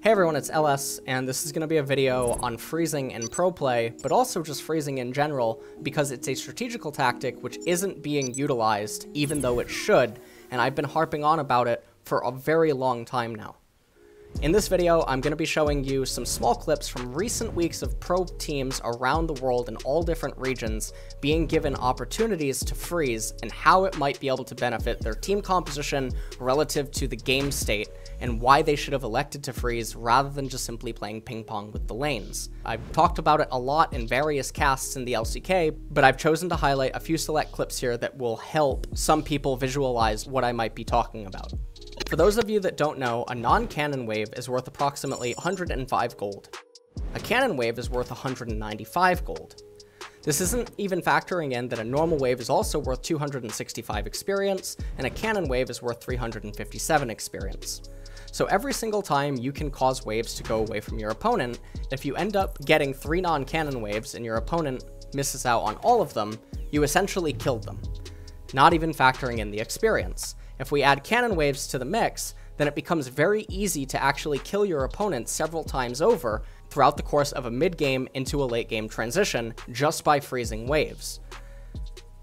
Hey everyone, it's LS, and this is going to be a video on freezing in pro play, but also just freezing in general, because it's a strategical tactic which isn't being utilized, even though it should, and I've been harping on about it for a very long time now. In this video, I'm going to be showing you some small clips from recent weeks of pro teams around the world in all different regions being given opportunities to freeze and how it might be able to benefit their team composition relative to the game state, and why they should have elected to freeze rather than just simply playing ping pong with the lanes. I've talked about it a lot in various casts in the LCK, but I've chosen to highlight a few select clips here that will help some people visualize what I might be talking about. For those of you that don't know, a non-cannon wave is worth approximately 105 gold. A cannon wave is worth 195 gold. This isn't even factoring in that a normal wave is also worth 265 experience, and a cannon wave is worth 357 experience. So every single time you can cause waves to go away from your opponent, if you end up getting 3 non-cannon waves and your opponent misses out on all of them, you essentially killed them, not even factoring in the experience. If we add cannon waves to the mix, then it becomes very easy to actually kill your opponent several times over throughout the course of a mid-game into a late-game transition just by freezing waves.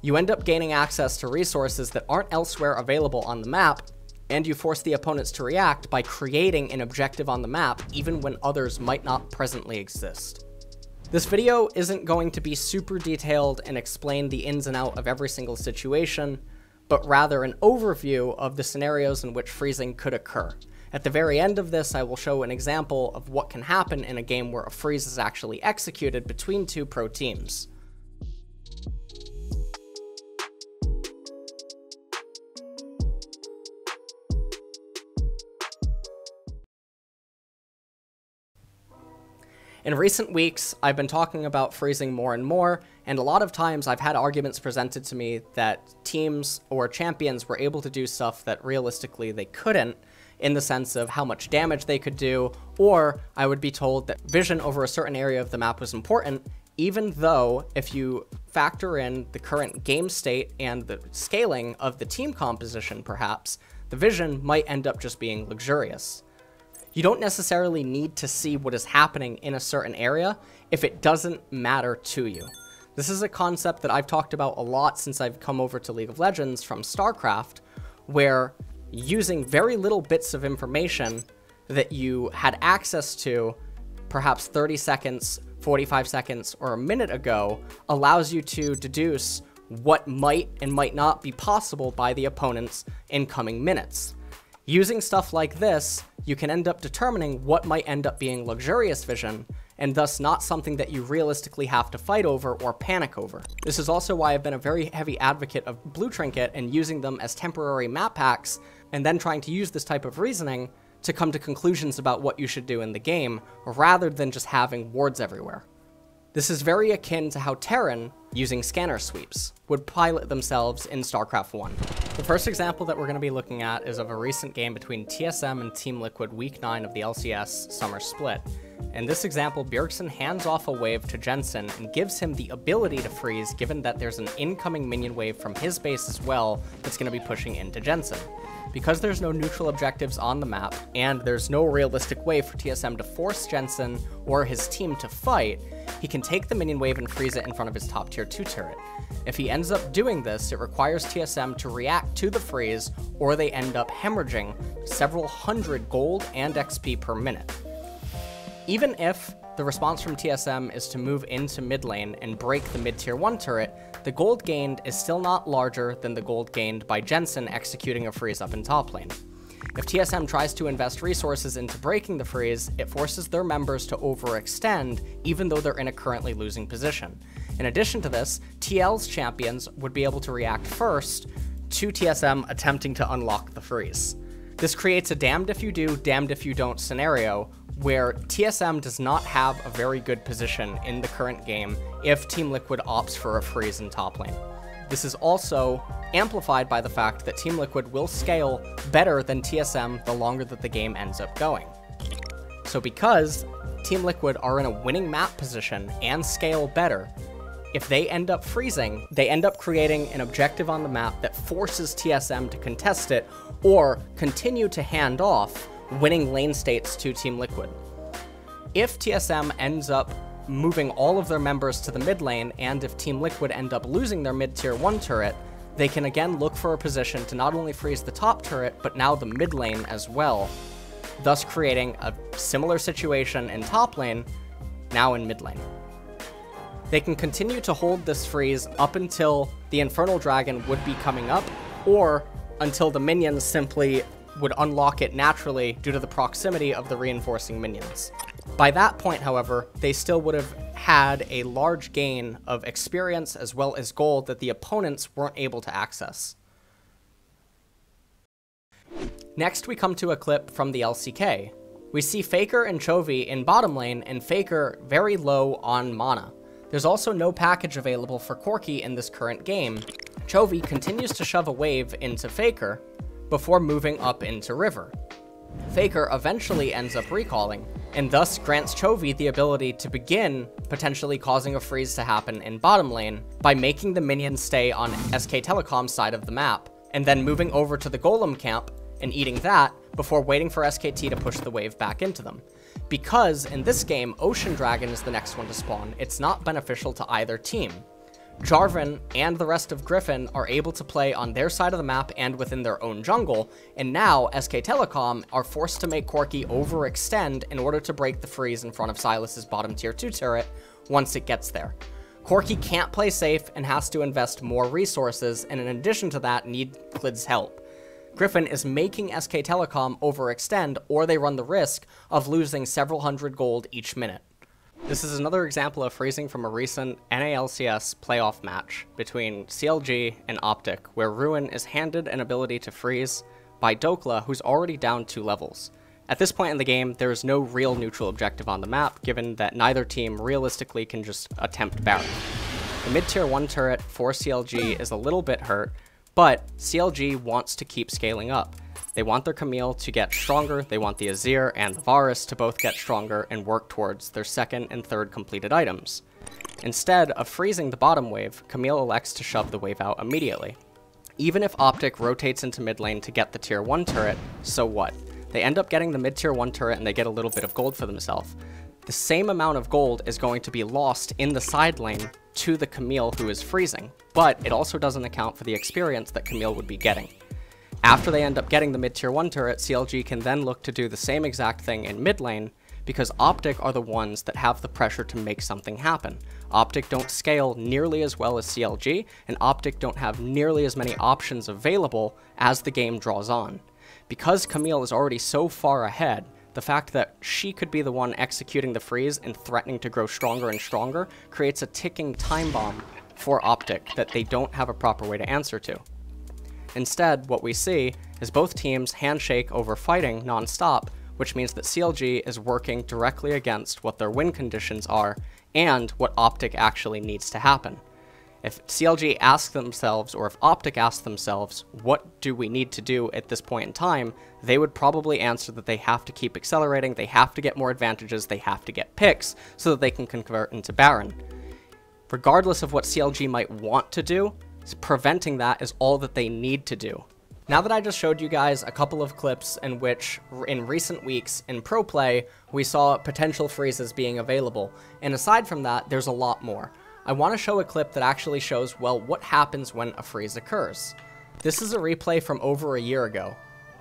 You end up gaining access to resources that aren't elsewhere available on the map, and you force the opponents to react by creating an objective on the map even when others might not presently exist. This video isn't going to be super detailed and explain the ins and outs of every single situation, but rather an overview of the scenarios in which freezing could occur. At the very end of this, I will show an example of what can happen in a game where a freeze is actually executed between two pro teams. In recent weeks, I've been talking about freezing more and more, and a lot of times I've had arguments presented to me that teams or champions were able to do stuff that realistically they couldn't, in the sense of how much damage they could do, or I would be told that vision over a certain area of the map was important, even though if you factor in the current game state and the scaling of the team composition perhaps, the vision might end up just being luxurious. You don't necessarily need to see what is happening in a certain area if it doesn't matter to you. This is a concept that I've talked about a lot since I've come over to League of Legends from StarCraft, where using very little bits of information that you had access to perhaps 30 seconds, 45 seconds, or a minute ago allows you to deduce what might and might not be possible by the opponents in coming minutes. Using stuff like this, you can end up determining what might end up being luxurious vision, and thus not something that you realistically have to fight over or panic over. This is also why I've been a very heavy advocate of Blue Trinket and using them as temporary map hacks, and then trying to use this type of reasoning to come to conclusions about what you should do in the game, rather than just having wards everywhere. This is very akin to how Terran, using scanner sweeps, would pilot themselves in StarCraft 1. The first example that we're going to be looking at is of a recent game between TSM and Team Liquid Week 9 of the LCS Summer Split. In this example, Bjergsen hands off a wave to Jensen and gives him the ability to freeze, given that there's an incoming minion wave from his base as well that's going to be pushing into Jensen. Because there's no neutral objectives on the map, and there's no realistic way for TSM to force Jensen or his team to fight, he can take the minion wave and freeze it in front of his top tier 2 turret. If he ends up doing this, it requires TSM to react to the freeze, or they end up hemorrhaging several hundred gold and XP per minute. Even if the response from TSM is to move into mid lane and break the mid tier 1 turret, the gold gained is still not larger than the gold gained by Jensen executing a freeze up in top lane. If TSM tries to invest resources into breaking the freeze, it forces their members to overextend, even though they're in a currently losing position. In addition to this, TL's champions would be able to react first to TSM attempting to unlock the freeze. This creates a damned if you do, damned if you don't scenario, where TSM does not have a very good position in the current game if Team Liquid opts for a freeze in top lane. This is also amplified by the fact that Team Liquid will scale better than TSM the longer that the game ends up going. So because Team Liquid are in a winning map position and scale better, if they end up freezing, they end up creating an objective on the map that forces TSM to contest it or continue to hand off, winning lane states to Team Liquid. If TSM ends up moving all of their members to the mid lane, and if Team Liquid end up losing their mid-tier 1 turret, they can again look for a position to not only freeze the top turret, but now the mid lane as well, thus creating a similar situation in top lane, now in mid lane. They can continue to hold this freeze up until the Infernal Dragon would be coming up, or until the minions simply would unlock it naturally due to the proximity of the reinforcing minions. By that point, however, they still would have had a large gain of experience as well as gold that the opponents weren't able to access. Next, we come to a clip from the LCK. We see Faker and Chovy in bottom lane, and Faker very low on mana. There's also no package available for Corki in this current game. Chovy continues to shove a wave into Faker before moving up into river. Faker eventually ends up recalling, and thus grants Chovy the ability to begin potentially causing a freeze to happen in bottom lane by making the minions stay on SK Telecom's side of the map, and then moving over to the Golem camp and eating that before waiting for SKT to push the wave back into them. Because in this game, Ocean Dragon is the next one to spawn, it's not beneficial to either team. Jarvan and the rest of Griffin are able to play on their side of the map and within their own jungle, and now SK Telecom are forced to make Corki overextend in order to break the freeze in front of Silas's bottom tier 2 turret once it gets there. Corki can't play safe and has to invest more resources, and in addition to that, need Clid's help. Griffin is making SK Telecom overextend, or they run the risk of losing several hundred gold each minute. This is another example of freezing from a recent NALCS playoff match between CLG and Optic, where Ruin is handed an ability to freeze by Dokla, who's already down 2 levels. At this point in the game, there is no real neutral objective on the map, given that neither team realistically can just attempt Baron. The mid-tier 1 turret for CLG is a little bit hurt, but CLG wants to keep scaling up. They want their Camille to get stronger, they want the Azir and the Varus to both get stronger and work towards their second and third completed items. Instead of freezing the bottom wave, Camille elects to shove the wave out immediately. Even if Optic rotates into mid lane to get the tier 1 turret, so what? They end up getting the mid tier 1 turret and they get a little bit of gold for themselves. The same amount of gold is going to be lost in the side lane to the Camille who is freezing, but it also doesn't account for the experience that Camille would be getting. After they end up getting the mid-tier 1 turret, CLG can then look to do the same exact thing in mid lane, because Optic are the ones that have the pressure to make something happen. Optic don't scale nearly as well as CLG, and Optic don't have nearly as many options available as the game draws on. Because Camille is already so far ahead, the fact that she could be the one executing the freeze and threatening to grow stronger and stronger creates a ticking time bomb for Optic that they don't have a proper way to answer to. Instead, what we see is both teams handshake over fighting nonstop, which means that CLG is working directly against what their win conditions are and what Optic actually needs to happen. If CLG asks themselves, or if Optic asks themselves, what do we need to do at this point in time, they would probably answer that they have to keep accelerating, they have to get more advantages, they have to get picks so that they can convert into Baron. Regardless of what CLG might want to do, preventing that is all that they need to do. Now that I just showed you guys a couple of clips in which, in recent weeks in pro play, we saw potential freezes being available, and aside from that, there's a lot more. I want to show a clip that actually shows, well, what happens when a freeze occurs. This is a replay from over a year ago.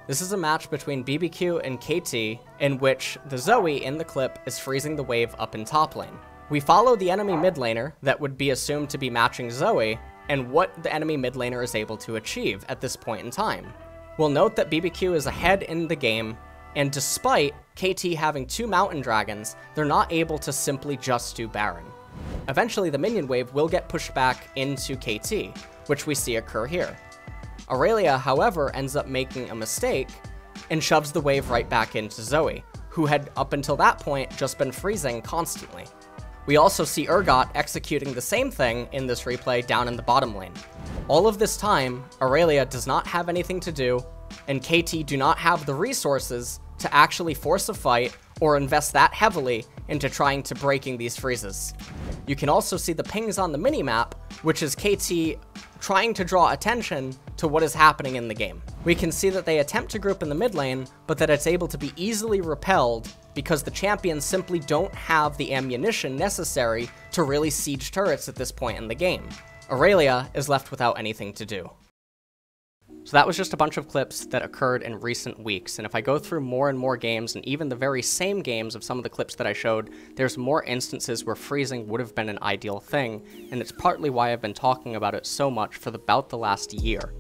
This is a match between BBQ and KT, in which the Zoe in the clip is freezing the wave up in top lane. We follow the enemy mid laner that would be assumed to be matching Zoe, and what the enemy mid laner is able to achieve at this point in time. We'll note that BBQ is ahead in the game, and despite KT having 2 Mountain Dragons, they're not able to simply just do Baron. Eventually the minion wave will get pushed back into KT, which we see occur here. Aurelia, however, ends up making a mistake and shoves the wave right back into Zoe, who had up until that point just been freezing constantly. We also see Urgot executing the same thing in this replay down in the bottom lane. All of this time, Aurelia does not have anything to do, and KT do not have the resources to actually force a fight or invest that heavily into trying to breaking these freezes. You can also see the pings on the minimap, which is KT trying to draw attention to what is happening in the game. We can see that they attempt to group in the mid lane, but that it's able to be easily repelled because the champions simply don't have the ammunition necessary to really siege turrets at this point in the game. Aurelia is left without anything to do. So that was just a bunch of clips that occurred in recent weeks, and if I go through more and more games, and even the very same games of some of the clips that I showed, there's more instances where freezing would have been an ideal thing, and it's partly why I've been talking about it so much for about the last year.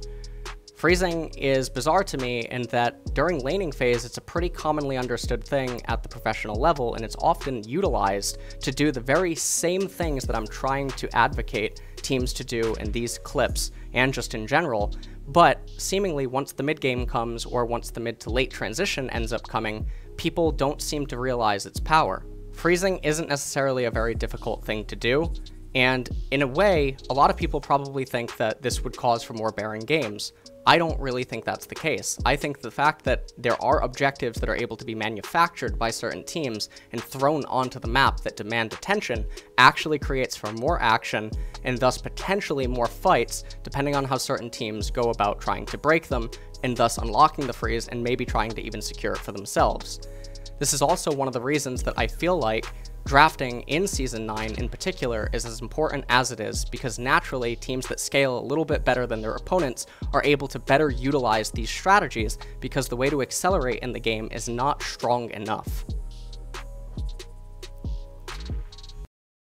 Freezing is bizarre to me in that during laning phase, it's a pretty commonly understood thing at the professional level, and it's often utilized to do the very same things that I'm trying to advocate teams to do in these clips, and just in general, but seemingly once the mid game comes, or once the mid to late transition ends up coming, people don't seem to realize its power. Freezing isn't necessarily a very difficult thing to do, and in a way, a lot of people probably think that this would cause for more barren games. I don't really think that's the case. I think the fact that there are objectives that are able to be manufactured by certain teams and thrown onto the map that demand attention actually creates for more action and thus potentially more fights depending on how certain teams go about trying to break them and thus unlocking the freeze and maybe trying to even secure it for themselves. This is also one of the reasons that I feel like drafting in Season 9 in particular is as important as it is, because naturally teams that scale a little bit better than their opponents are able to better utilize these strategies because the way to accelerate in the game is not strong enough.